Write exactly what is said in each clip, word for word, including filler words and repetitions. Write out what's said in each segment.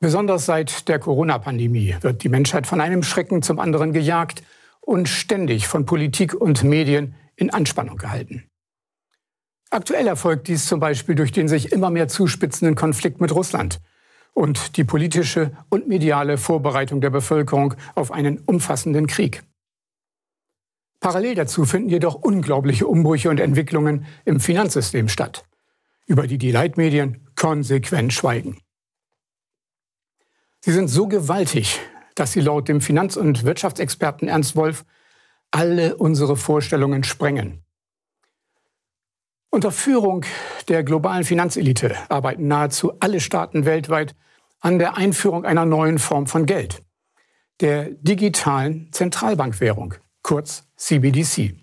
Besonders seit der Corona-Pandemie wird die Menschheit von einem Schrecken zum anderen gejagt und ständig von Politik und Medien in Anspannung gehalten. Aktuell erfolgt dies zum Beispiel durch den sich immer mehr zuspitzenden Konflikt mit Russland und die politische und mediale Vorbereitung der Bevölkerung auf einen umfassenden Krieg. Parallel dazu finden jedoch unglaubliche Umbrüche und Entwicklungen im Finanzsystem statt, über die die Leitmedien konsequent schweigen. Sie sind so gewaltig, dass sie laut dem Finanz- und Wirtschaftsexperten Ernst Wolff alle unsere Vorstellungen sprengen. Unter Führung der globalen Finanzelite arbeiten nahezu alle Staaten weltweit an der Einführung einer neuen Form von Geld, der digitalen Zentralbankwährung, kurz C B D C.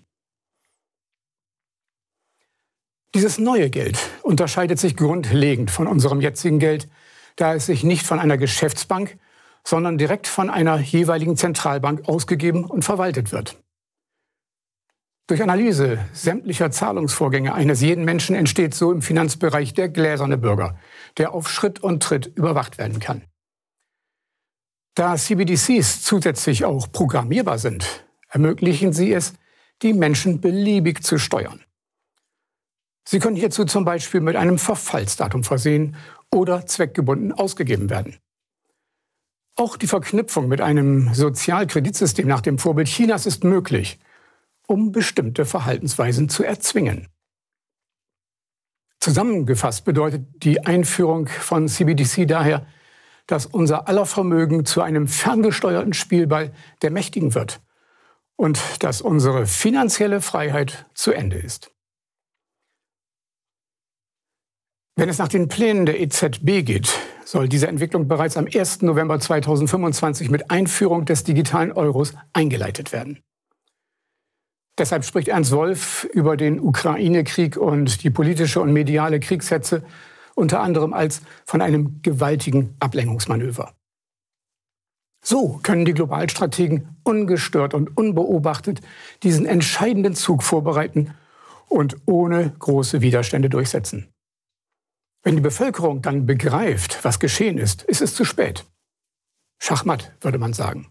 Dieses neue Geld unterscheidet sich grundlegend von unserem jetzigen Geld, da es sich nicht von einer Geschäftsbank, sondern direkt von einer jeweiligen Zentralbank ausgegeben und verwaltet wird. Durch Analyse sämtlicher Zahlungsvorgänge eines jeden Menschen entsteht so im Finanzbereich der gläserne Bürger, der auf Schritt und Tritt überwacht werden kann. Da C B D Cs zusätzlich auch programmierbar sind, ermöglichen sie es, die Menschen beliebig zu steuern. Sie können hierzu zum Beispiel mit einem Verfallsdatum versehen oder zweckgebunden ausgegeben werden. Auch die Verknüpfung mit einem Sozialkreditsystem nach dem Vorbild Chinas ist möglich, um bestimmte Verhaltensweisen zu erzwingen. Zusammengefasst bedeutet die Einführung von C B D C daher, dass unser aller Vermögen zu einem ferngesteuerten Spielball der Mächtigen wird und dass unsere finanzielle Freiheit zu Ende ist. Wenn es nach den Plänen der E Z B geht, soll diese Entwicklung bereits am ersten November zweitausendfünfundzwanzig mit Einführung des digitalen Euros eingeleitet werden. Deshalb spricht Ernst Wolff über den Ukraine-Krieg und die politische und mediale Kriegshetze unter anderem als von einem gewaltigen Ablenkungsmanöver. So können die Globalstrategen ungestört und unbeobachtet diesen entscheidenden Zug vorbereiten und ohne große Widerstände durchsetzen. Wenn die Bevölkerung dann begreift, was geschehen ist, ist es zu spät. Schachmatt, würde man sagen.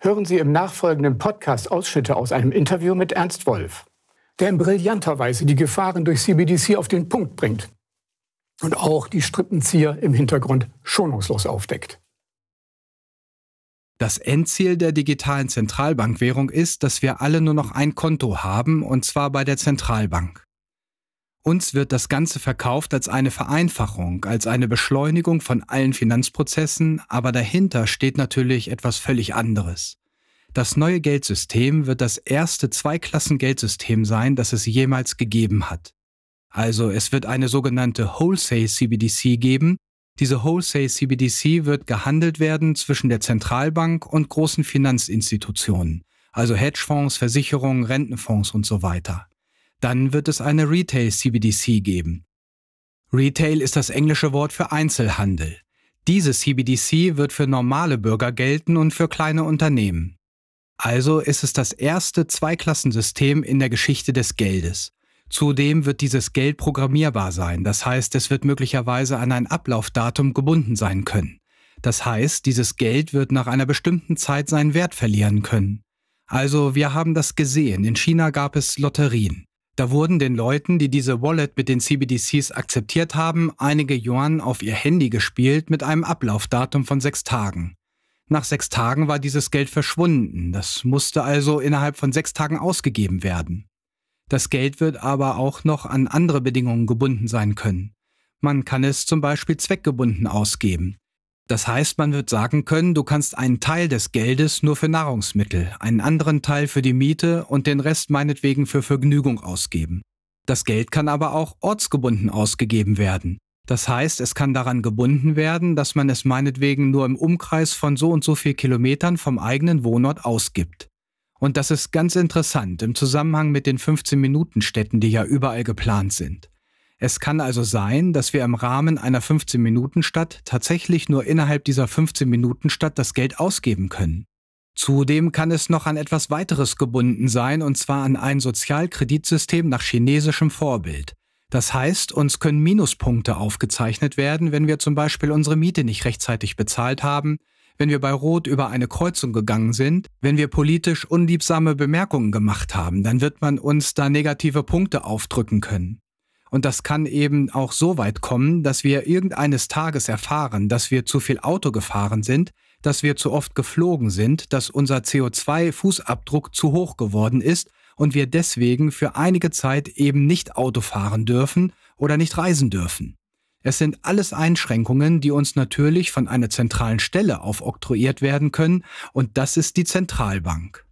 Hören Sie im nachfolgenden Podcast Ausschnitte aus einem Interview mit Ernst Wolff, der in brillanter Weise die Gefahren durch C B D C auf den Punkt bringt und auch die Strippenzieher im Hintergrund schonungslos aufdeckt. Das Endziel der digitalen Zentralbankwährung ist, dass wir alle nur noch ein Konto haben, und zwar bei der Zentralbank. Uns wird das Ganze verkauft als eine Vereinfachung, als eine Beschleunigung von allen Finanzprozessen, aber dahinter steht natürlich etwas völlig anderes. Das neue Geldsystem wird das erste Zweiklassen-Geldsystem sein, das es jemals gegeben hat. Also es wird eine sogenannte Wholesale C B D C geben. Diese Wholesale C B D C wird gehandelt werden zwischen der Zentralbank und großen Finanzinstitutionen, also Hedgefonds, Versicherungen, Rentenfonds und so weiter. Dann wird es eine Retail C B D C geben. Retail ist das englische Wort für Einzelhandel. Diese C B D C wird für normale Bürger gelten und für kleine Unternehmen. Also ist es das erste Zweiklassensystem in der Geschichte des Geldes. Zudem wird dieses Geld programmierbar sein, das heißt, es wird möglicherweise an ein Ablaufdatum gebunden sein können. Das heißt, dieses Geld wird nach einer bestimmten Zeit seinen Wert verlieren können. Also wir haben das gesehen, in China gab es Lotterien. Da wurden den Leuten, die diese Wallet mit den C B D Cs akzeptiert haben, einige Yuan auf ihr Handy gespielt mit einem Ablaufdatum von sechs Tagen. Nach sechs Tagen war dieses Geld verschwunden, das musste also innerhalb von sechs Tagen ausgegeben werden. Das Geld wird aber auch noch an andere Bedingungen gebunden sein können. Man kann es zum Beispiel zweckgebunden ausgeben. Das heißt, man wird sagen können, du kannst einen Teil des Geldes nur für Nahrungsmittel, einen anderen Teil für die Miete und den Rest meinetwegen für Vergnügung ausgeben. Das Geld kann aber auch ortsgebunden ausgegeben werden. Das heißt, es kann daran gebunden werden, dass man es meinetwegen nur im Umkreis von so und so viel Kilometern vom eigenen Wohnort ausgibt. Und das ist ganz interessant im Zusammenhang mit den fünfzehn-Minuten-Städten, die ja überall geplant sind. Es kann also sein, dass wir im Rahmen einer fünfzehn-Minuten-Stadt tatsächlich nur innerhalb dieser fünfzehn-Minuten-Stadt das Geld ausgeben können. Zudem kann es noch an etwas weiteres gebunden sein, und zwar an ein Sozialkreditsystem nach chinesischem Vorbild. Das heißt, uns können Minuspunkte aufgezeichnet werden, wenn wir zum Beispiel unsere Miete nicht rechtzeitig bezahlt haben, wenn wir bei Rot über eine Kreuzung gegangen sind, wenn wir politisch unliebsame Bemerkungen gemacht haben, dann wird man uns da negative Punkte aufdrücken können. Und das kann eben auch so weit kommen, dass wir irgendeines Tages erfahren, dass wir zu viel Auto gefahren sind, dass wir zu oft geflogen sind, dass unser C O zwei Fußabdruck zu hoch geworden ist und wir deswegen für einige Zeit eben nicht Auto fahren dürfen oder nicht reisen dürfen. Es sind alles Einschränkungen, die uns natürlich von einer zentralen Stelle aufoktroyiert werden können, und das ist die Zentralbank.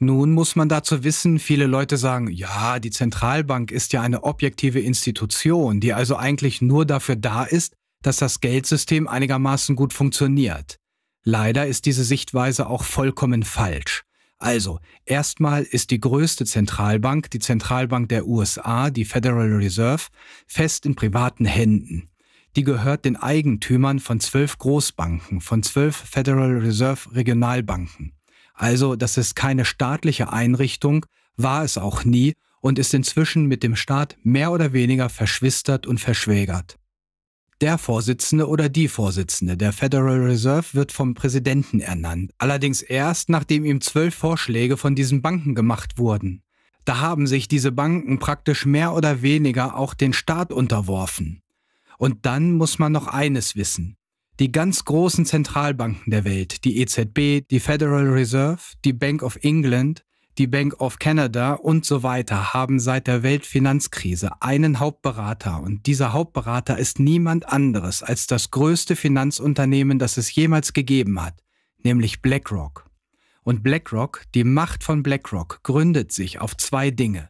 Nun muss man dazu wissen, viele Leute sagen, ja, die Zentralbank ist ja eine objektive Institution, die also eigentlich nur dafür da ist, dass das Geldsystem einigermaßen gut funktioniert. Leider ist diese Sichtweise auch vollkommen falsch. Also, erstmal ist die größte Zentralbank, die Zentralbank der U S A, die Federal Reserve, fest in privaten Händen. Die gehört den Eigentümern von zwölf Großbanken, von zwölf Federal Reserve Regionalbanken. Also, das ist keine staatliche Einrichtung, war es auch nie und ist inzwischen mit dem Staat mehr oder weniger verschwistert und verschwägert. Der Vorsitzende oder die Vorsitzende der Federal Reserve wird vom Präsidenten ernannt, allerdings erst, nachdem ihm zwölf Vorschläge von diesen Banken gemacht wurden. Da haben sich diese Banken praktisch mehr oder weniger auch den Staat unterworfen. Und dann muss man noch eines wissen. Die ganz großen Zentralbanken der Welt, die E Z B, die Federal Reserve, die Bank of England, die Bank of Canada und so weiter haben seit der Weltfinanzkrise einen Hauptberater, und dieser Hauptberater ist niemand anderes als das größte Finanzunternehmen, das es jemals gegeben hat, nämlich BlackRock. Und BlackRock, die Macht von BlackRock, gründet sich auf zwei Dinge.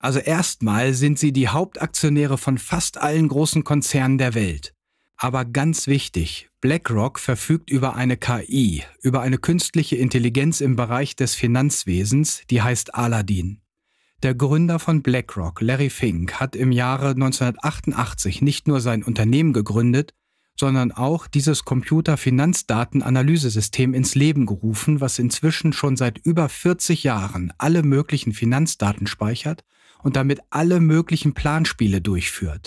Also erstmal sind sie die Hauptaktionäre von fast allen großen Konzernen der Welt. Aber ganz wichtig, BlackRock verfügt über eine K I, über eine künstliche Intelligenz im Bereich des Finanzwesens, die heißt Aladdin. Der Gründer von BlackRock, Larry Fink, hat im Jahre neunzehnhundertachtundachtzig nicht nur sein Unternehmen gegründet, sondern auch dieses Computer-Finanzdaten-Analysesystem ins Leben gerufen, was inzwischen schon seit über vierzig Jahren alle möglichen Finanzdaten speichert und damit alle möglichen Planspiele durchführt.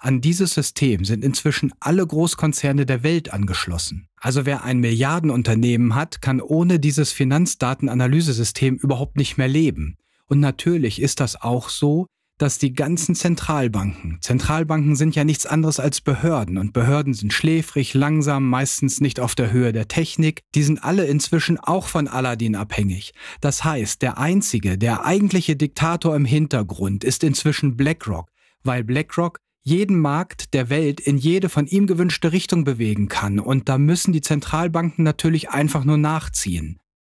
An dieses System sind inzwischen alle Großkonzerne der Welt angeschlossen. Also wer ein Milliardenunternehmen hat, kann ohne dieses Finanzdatenanalysesystem überhaupt nicht mehr leben. Und natürlich ist das auch so, dass die ganzen Zentralbanken, Zentralbanken sind ja nichts anderes als Behörden, und Behörden sind schläfrig, langsam, meistens nicht auf der Höhe der Technik, die sind alle inzwischen auch von Aladdin abhängig. Das heißt, der einzige, der eigentliche Diktator im Hintergrund ist inzwischen BlackRock, weil BlackRock jeden Markt der Welt in jede von ihm gewünschte Richtung bewegen kann, und da müssen die Zentralbanken natürlich einfach nur nachziehen.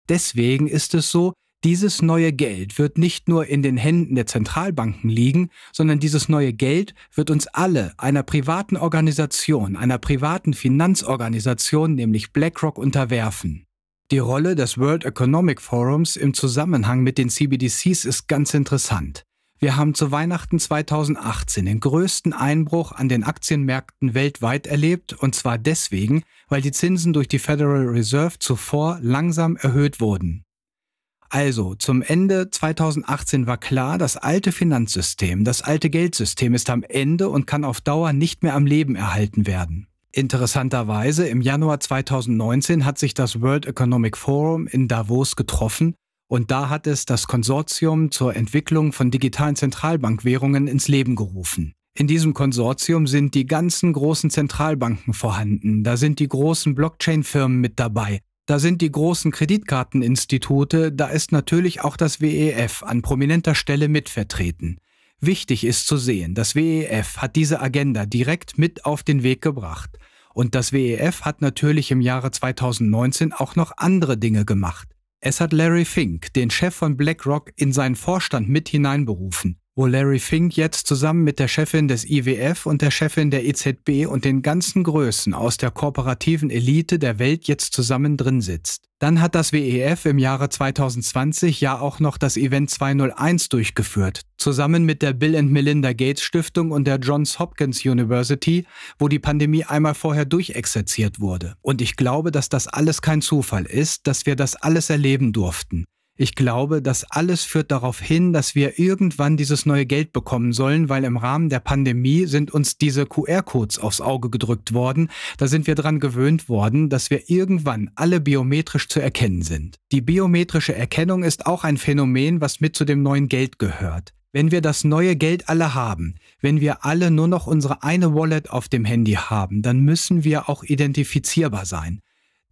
Deswegen ist es so, dieses neue Geld wird nicht nur in den Händen der Zentralbanken liegen, sondern dieses neue Geld wird uns alle einer privaten Organisation, einer privaten Finanzorganisation, nämlich BlackRock, unterwerfen. Die Rolle des World Economic Forums im Zusammenhang mit den C B D Cs ist ganz interessant. Wir haben zu Weihnachten zweitausendachtzehn den größten Einbruch an den Aktienmärkten weltweit erlebt, und zwar deswegen, weil die Zinsen durch die Federal Reserve zuvor langsam erhöht wurden. Also, zum Ende zweitausendachtzehn war klar, das alte Finanzsystem, das alte Geldsystem ist am Ende und kann auf Dauer nicht mehr am Leben erhalten werden. Interessanterweise, im Januar zweitausendneunzehn hat sich das World Economic Forum in Davos getroffen. Und da hat es das Konsortium zur Entwicklung von digitalen Zentralbankwährungen ins Leben gerufen. In diesem Konsortium sind die ganzen großen Zentralbanken vorhanden, da sind die großen Blockchain-Firmen mit dabei, da sind die großen Kreditkarteninstitute, da ist natürlich auch das W E F an prominenter Stelle mitvertreten. Wichtig ist zu sehen, das W E F hat diese Agenda direkt mit auf den Weg gebracht. Und das W E F hat natürlich im Jahre zweitausendneunzehn auch noch andere Dinge gemacht. Es hat Larry Fink, den Chef von BlackRock, in seinen Vorstand mit hineinberufen, wo Larry Fink jetzt zusammen mit der Chefin des I W F und der Chefin der E Z B und den ganzen Größen aus der korporativen Elite der Welt jetzt zusammen drin sitzt. Dann hat das W E F im Jahre zweitausendzwanzig ja auch noch das Event zweihunderteins durchgeführt, zusammen mit der Bill and Melinda Gates Stiftung und der Johns Hopkins University, wo die Pandemie einmal vorher durchexerziert wurde. Und ich glaube, dass das alles kein Zufall ist, dass wir das alles erleben durften. Ich glaube, das alles führt darauf hin, dass wir irgendwann dieses neue Geld bekommen sollen, weil im Rahmen der Pandemie sind uns diese Q R-Codes aufs Auge gedrückt worden. Da sind wir dran gewöhnt worden, dass wir irgendwann alle biometrisch zu erkennen sind. Die biometrische Erkennung ist auch ein Phänomen, was mit zu dem neuen Geld gehört. Wenn wir das neue Geld alle haben, wenn wir alle nur noch unsere eine Wallet auf dem Handy haben, dann müssen wir auch identifizierbar sein.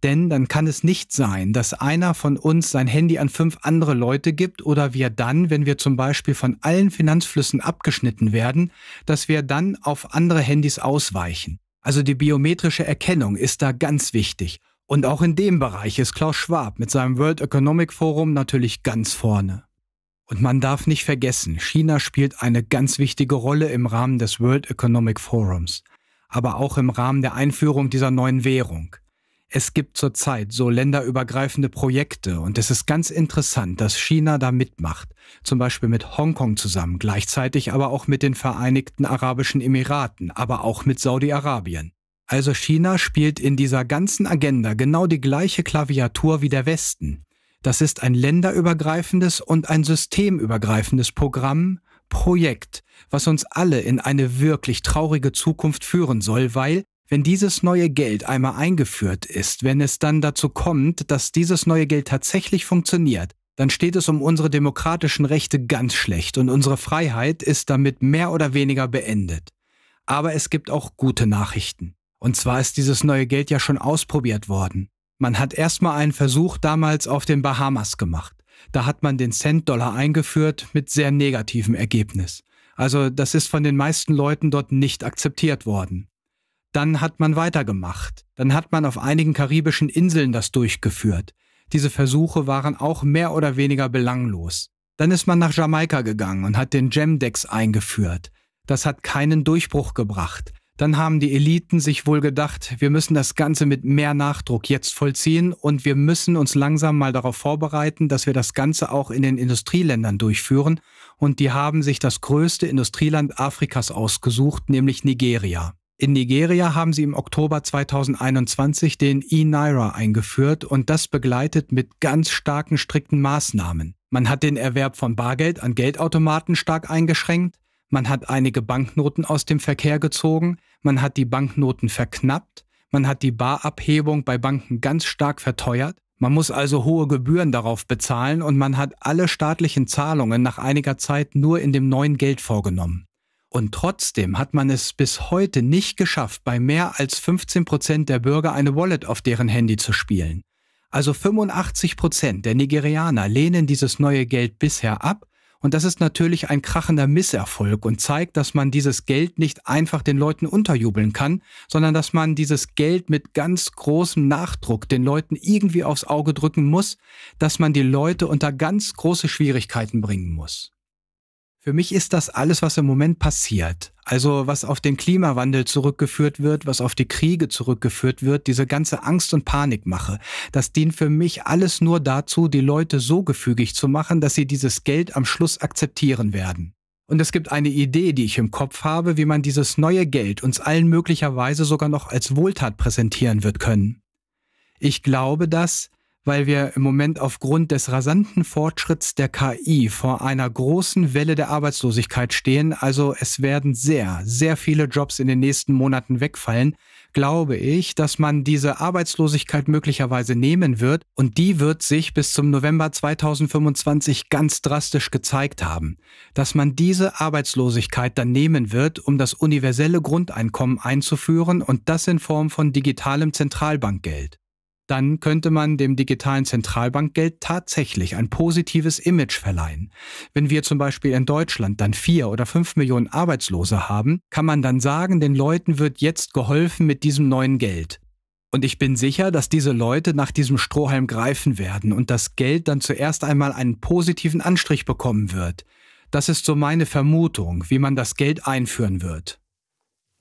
Denn dann kann es nicht sein, dass einer von uns sein Handy an fünf andere Leute gibt oder wir dann, wenn wir zum Beispiel von allen Finanzflüssen abgeschnitten werden, dass wir dann auf andere Handys ausweichen. Also die biometrische Erkennung ist da ganz wichtig. Und auch in dem Bereich ist Klaus Schwab mit seinem World Economic Forum natürlich ganz vorne. Und man darf nicht vergessen, China spielt eine ganz wichtige Rolle im Rahmen des World Economic Forums, aber auch im Rahmen der Einführung dieser neuen Währung. Es gibt zurzeit so länderübergreifende Projekte und es ist ganz interessant, dass China da mitmacht, zum Beispiel mit Hongkong zusammen, gleichzeitig aber auch mit den Vereinigten Arabischen Emiraten, aber auch mit Saudi-Arabien. Also China spielt in dieser ganzen Agenda genau die gleiche Klaviatur wie der Westen. Das ist ein länderübergreifendes und ein systemübergreifendes Programm, Projekt, was uns alle in eine wirklich traurige Zukunft führen soll, weil, wenn dieses neue Geld einmal eingeführt ist, wenn es dann dazu kommt, dass dieses neue Geld tatsächlich funktioniert, dann steht es um unsere demokratischen Rechte ganz schlecht und unsere Freiheit ist damit mehr oder weniger beendet. Aber es gibt auch gute Nachrichten. Und zwar ist dieses neue Geld ja schon ausprobiert worden. Man hat erstmal einen Versuch damals auf den Bahamas gemacht. Da hat man den Centdollar eingeführt mit sehr negativem Ergebnis. Also das ist von den meisten Leuten dort nicht akzeptiert worden. Dann hat man weitergemacht. Dann hat man auf einigen karibischen Inseln das durchgeführt. Diese Versuche waren auch mehr oder weniger belanglos. Dann ist man nach Jamaika gegangen und hat den Jamdex eingeführt. Das hat keinen Durchbruch gebracht. Dann haben die Eliten sich wohl gedacht, wir müssen das Ganze mit mehr Nachdruck jetzt vollziehen und wir müssen uns langsam mal darauf vorbereiten, dass wir das Ganze auch in den Industrieländern durchführen. Und die haben sich das größte Industrieland Afrikas ausgesucht, nämlich Nigeria. In Nigeria haben sie im Oktober zweitausendeinundzwanzig den e-Naira eingeführt und das begleitet mit ganz starken, strikten Maßnahmen. Man hat den Erwerb von Bargeld an Geldautomaten stark eingeschränkt. Man hat einige Banknoten aus dem Verkehr gezogen, man hat die Banknoten verknappt, man hat die Barabhebung bei Banken ganz stark verteuert, man muss also hohe Gebühren darauf bezahlen und man hat alle staatlichen Zahlungen nach einiger Zeit nur in dem neuen Geld vorgenommen. Und trotzdem hat man es bis heute nicht geschafft, bei mehr als fünfzehn Prozent der Bürger eine Wallet auf deren Handy zu spielen. Also fünfundachtzig Prozent der Nigerianer lehnen dieses neue Geld bisher ab. Und das ist natürlich ein krachender Misserfolg und zeigt, dass man dieses Geld nicht einfach den Leuten unterjubeln kann, sondern dass man dieses Geld mit ganz großem Nachdruck den Leuten irgendwie aufs Auge drücken muss, dass man die Leute unter ganz große Schwierigkeiten bringen muss. Für mich ist das alles, was im Moment passiert, also was auf den Klimawandel zurückgeführt wird, was auf die Kriege zurückgeführt wird, diese ganze Angst- und Panikmache, das dient für mich alles nur dazu, die Leute so gefügig zu machen, dass sie dieses Geld am Schluss akzeptieren werden. Und es gibt eine Idee, die ich im Kopf habe, wie man dieses neue Geld uns allen möglicherweise sogar noch als Wohltat präsentieren wird können. Ich glaube, dass... weil wir im Moment aufgrund des rasanten Fortschritts der K I vor einer großen Welle der Arbeitslosigkeit stehen, also es werden sehr, sehr viele Jobs in den nächsten Monaten wegfallen, glaube ich, dass man diese Arbeitslosigkeit möglicherweise nehmen wird und die wird sich bis zum November zweitausendfünfundzwanzig ganz drastisch gezeigt haben, dass man diese Arbeitslosigkeit dann nehmen wird, um das universelle Grundeinkommen einzuführen und das in Form von digitalem Zentralbankgeld. Dann könnte man dem digitalen Zentralbankgeld tatsächlich ein positives Image verleihen. Wenn wir zum Beispiel in Deutschland dann vier oder fünf Millionen Arbeitslose haben, kann man dann sagen, den Leuten wird jetzt geholfen mit diesem neuen Geld. Und ich bin sicher, dass diese Leute nach diesem Strohhalm greifen werden und das Geld dann zuerst einmal einen positiven Anstrich bekommen wird. Das ist so meine Vermutung, wie man das Geld einführen wird.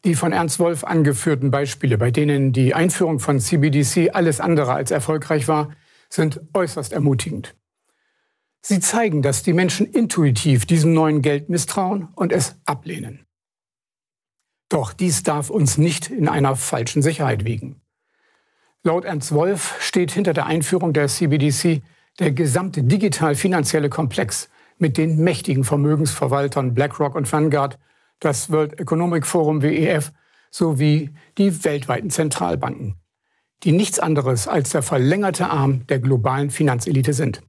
Die von Ernst Wolff angeführten Beispiele, bei denen die Einführung von C B D C alles andere als erfolgreich war, sind äußerst ermutigend. Sie zeigen, dass die Menschen intuitiv diesem neuen Geld misstrauen und es ablehnen. Doch dies darf uns nicht in einer falschen Sicherheit wiegen. Laut Ernst Wolff steht hinter der Einführung der C B D C der gesamte digital-finanzielle Komplex mit den mächtigen Vermögensverwaltern BlackRock und Vanguard, das World Economic Forum W E F sowie die weltweiten Zentralbanken, die nichts anderes als der verlängerte Arm der globalen Finanzelite sind.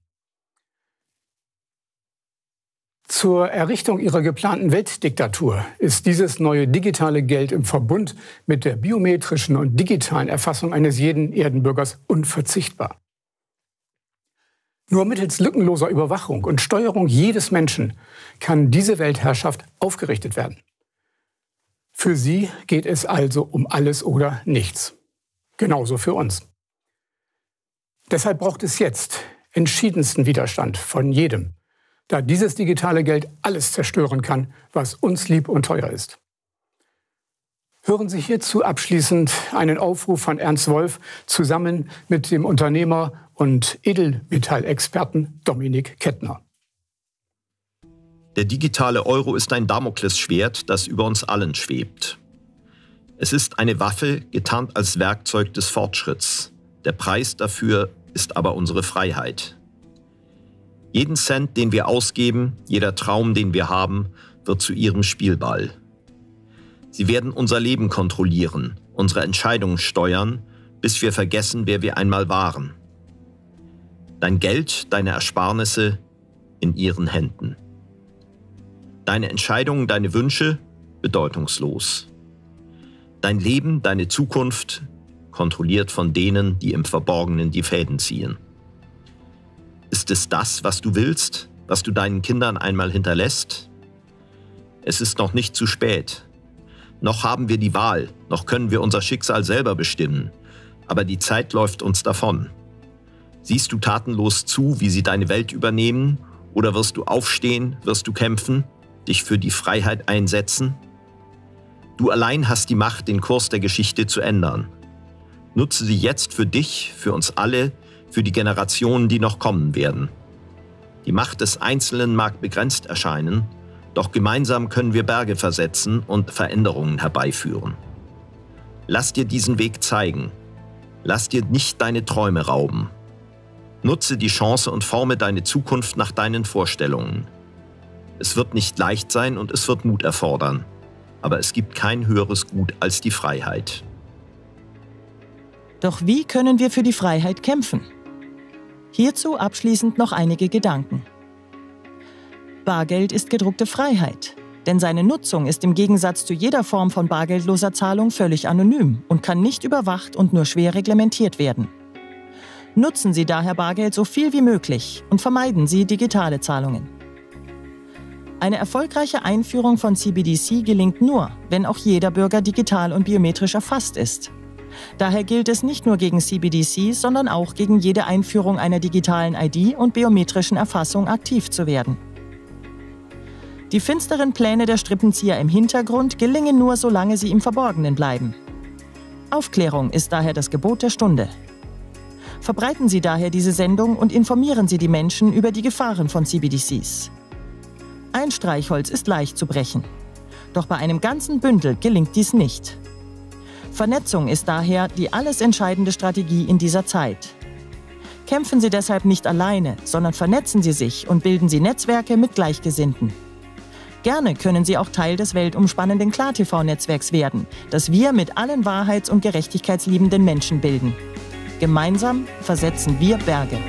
Zur Errichtung ihrer geplanten Weltdiktatur ist dieses neue digitale Geld im Verbund mit der biometrischen und digitalen Erfassung eines jeden Erdenbürgers unverzichtbar. Nur mittels lückenloser Überwachung und Steuerung jedes Menschen kann diese Weltherrschaft aufgerichtet werden. Für sie geht es also um alles oder nichts. Genauso für uns. Deshalb braucht es jetzt entschiedensten Widerstand von jedem, da dieses digitale Geld alles zerstören kann, was uns lieb und teuer ist. Hören Sie hierzu abschließend einen Aufruf von Ernst Wolff zusammen mit dem Unternehmer und Edelmetallexperten Dominik Kettner. Der digitale Euro ist ein Damoklesschwert, das über uns allen schwebt. Es ist eine Waffe, getarnt als Werkzeug des Fortschritts. Der Preis dafür ist aber unsere Freiheit. Jeden Cent, den wir ausgeben, jeder Traum, den wir haben, wird zu ihrem Spielball. Sie werden unser Leben kontrollieren, unsere Entscheidungen steuern, bis wir vergessen, wer wir einmal waren. Dein Geld, deine Ersparnisse in ihren Händen. Deine Entscheidungen, deine Wünsche bedeutungslos. Dein Leben, deine Zukunft kontrolliert von denen, die im Verborgenen die Fäden ziehen. Ist es das, was du willst, was du deinen Kindern einmal hinterlässt? Es ist noch nicht zu spät. Noch haben wir die Wahl, noch können wir unser Schicksal selber bestimmen. Aber die Zeit läuft uns davon. Siehst du tatenlos zu, wie sie deine Welt übernehmen? Oder wirst du aufstehen, wirst du kämpfen, dich für die Freiheit einsetzen? Du allein hast die Macht, den Kurs der Geschichte zu ändern. Nutze sie jetzt für dich, für uns alle, für die Generationen, die noch kommen werden. Die Macht des Einzelnen mag begrenzt erscheinen, doch gemeinsam können wir Berge versetzen und Veränderungen herbeiführen. Lass dir diesen Weg zeigen. Lass dir nicht deine Träume rauben. Nutze die Chance und forme deine Zukunft nach deinen Vorstellungen. Es wird nicht leicht sein und es wird Mut erfordern. Aber es gibt kein höheres Gut als die Freiheit. Doch wie können wir für die Freiheit kämpfen? Hierzu abschließend noch einige Gedanken. Bargeld ist gedruckte Freiheit, denn seine Nutzung ist im Gegensatz zu jeder Form von bargeldloser Zahlung völlig anonym und kann nicht überwacht und nur schwer reglementiert werden. Nutzen Sie daher Bargeld so viel wie möglich und vermeiden Sie digitale Zahlungen. Eine erfolgreiche Einführung von C B D C gelingt nur, wenn auch jeder Bürger digital und biometrisch erfasst ist. Daher gilt es nicht nur gegen C B D C, sondern auch gegen jede Einführung einer digitalen I D und biometrischen Erfassung aktiv zu werden. Die finsteren Pläne der Strippenzieher im Hintergrund gelingen nur, solange sie im Verborgenen bleiben. Aufklärung ist daher das Gebot der Stunde. Verbreiten Sie daher diese Sendung und informieren Sie die Menschen über die Gefahren von C B D Cs. Ein Streichholz ist leicht zu brechen. Doch bei einem ganzen Bündel gelingt dies nicht. Vernetzung ist daher die alles entscheidende Strategie in dieser Zeit. Kämpfen Sie deshalb nicht alleine, sondern vernetzen Sie sich und bilden Sie Netzwerke mit Gleichgesinnten. Gerne können Sie auch Teil des weltumspannenden Klar-T V-Netzwerks werden, das wir mit allen wahrheits- und gerechtigkeitsliebenden Menschen bilden. Gemeinsam versetzen wir Berge.